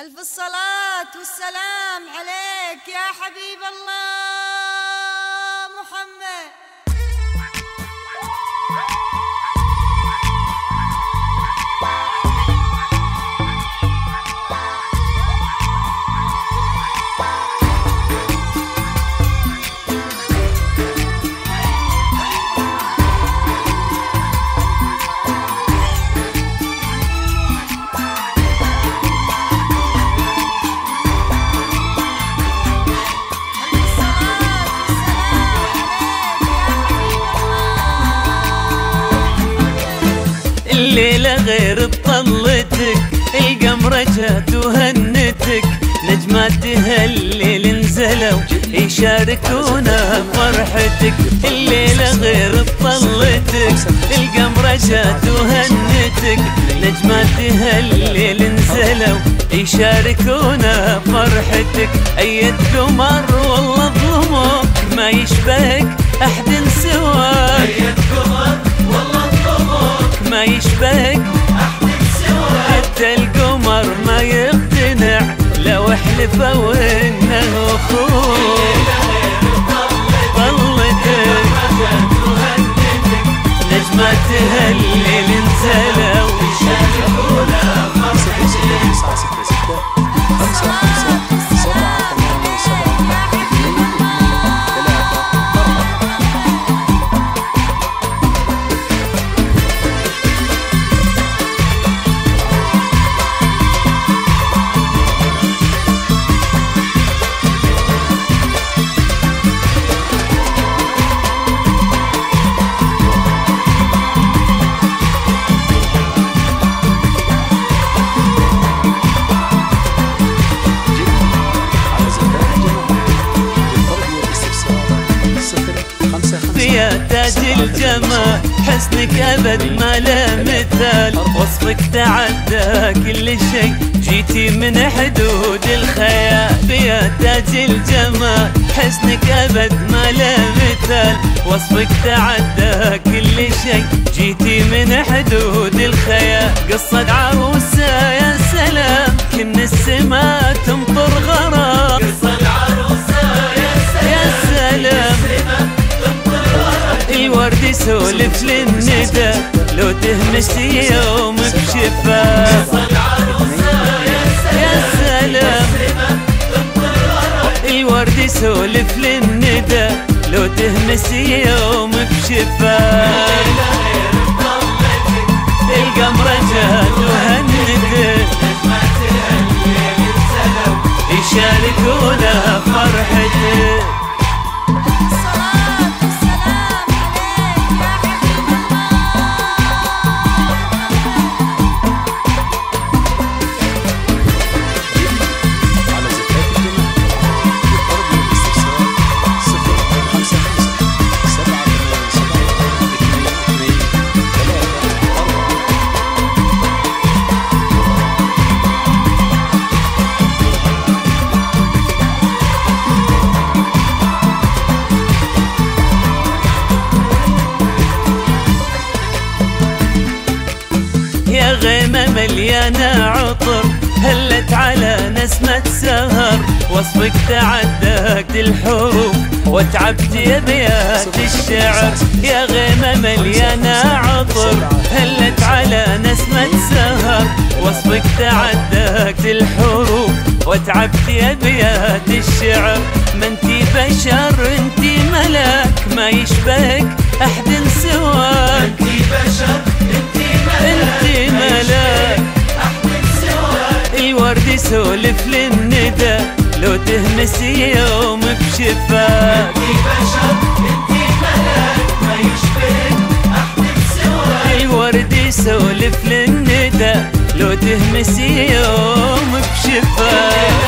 ألف الصلاة والسلام عليك يا حبيب الله محمد. الليلة غير بطلتك، القمرة جات وهنتك، نجمات هالليل انزلوا يشاركونا فرحتك. الليلة غير بطلتك، القمرة جات وهنتك، نجمات هالليل انزلوا يشاركونا فرحتك. أية قمر والله بظلمك ما يشبهك أحد سواك، أية قمر والله بظلمك ما يشبهك أحد سواك، حتى القمر ما يقتنع لو حلفوا إنه أخوك. ظلتك نجمات هالليل انزلوا يشاركونا فرحتك. يا تاج الجمال حسنك أبد ما له مثال، وصفك تعدى كل شيء جيتي من حدود الخيال. يا تاج الجمال حسنك أبد ما له مثال، وصفك تعدى كل شيء جيتي من حدود الخيال. قصة عروسة يا سلام كن السما تمطر غرام، قصة عروسة يا سلام الورد يسولف للندى لو تهمس يوم بشفاه. يا سلام الورد يسولف للندى لو تهمس يوم بشفاه. القمرة جات وهندت يشاركونا فرحتك. يا غيمة مليانة عطر هلت على نسمة سهر، وصفك تعداك الحروف وتعبت ابيات الشعر. يا غيمة مليانة عطر هلت على نسمة سهر، وصفك تعداك الحروف وتعبت ابيات الشعر. ما انتي بشر انتي ملاك ما يشبهك احد سواك، انتي بشر انتي ملاك الورد يسولف للندى لو تهمس يوم بشفاك. انتي بشر انتي ملاك ما يشبهك احد سواك، الورد يسولف للندى لو تهمس يوم بشفاك.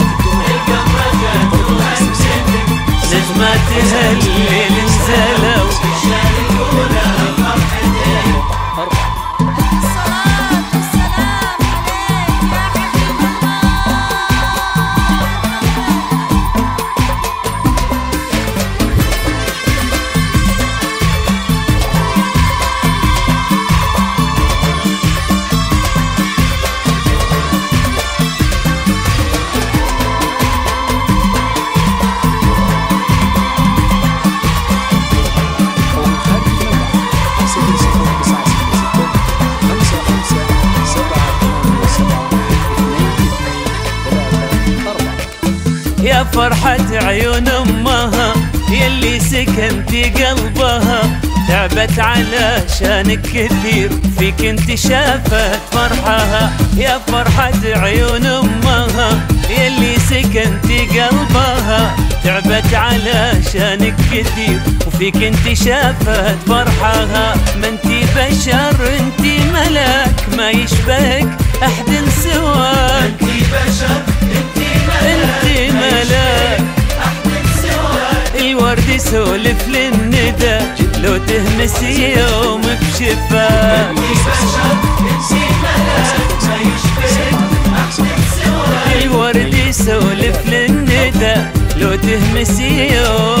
القمرة جات وهندت نجمات هالليل انزلوا يشاركونا فرحة عيون أمها يلي سكنتي قلبها، تعبت علشانك كثير فيك انت شافت فرحها، يا فرحة عيون أمها يلي سكنتي قلبها، تعبت علشانك كثير وفيك انت شافت فرحها. ما انتي بشر انتي ملاك، ما يشبهك أحد سواك، انتي بشر انتي ملاك أحد سواك. الورد يسولف للندى لو تهمس يوم بشفاك، انتي بشر انتي ملاك ما يشبهك أحد سواك. الورد يسولف للندى لو تهمسي يوم